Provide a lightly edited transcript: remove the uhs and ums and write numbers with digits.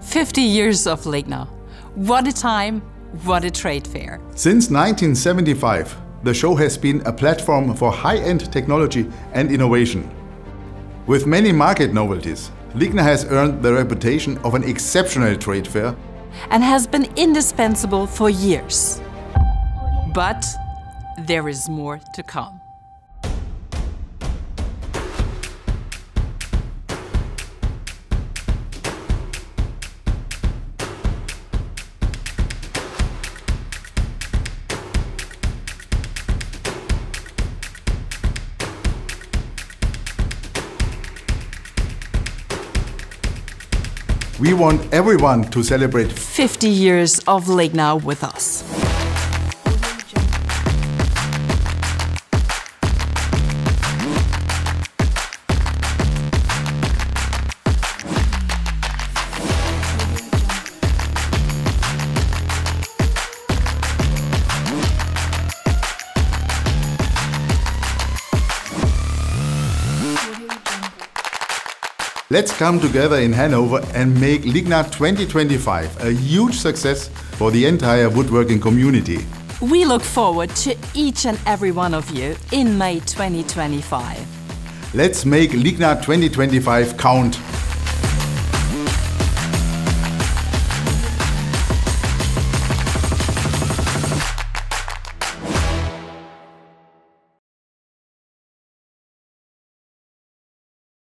50 years of Ligna. What a time, what a trade fair. Since 1975, the show has been a platform for high-end technology and innovation. With many market novelties, Ligna has earned the reputation of an exceptional trade fair and has been indispensable for years. But there is more to come. We want everyone to celebrate 50 years of Ligna with us. Let's come together in Hannover and make Ligna 2025 a huge success for the entire woodworking community. We look forward to each and every one of you in May 2025. Let's make Ligna 2025 count.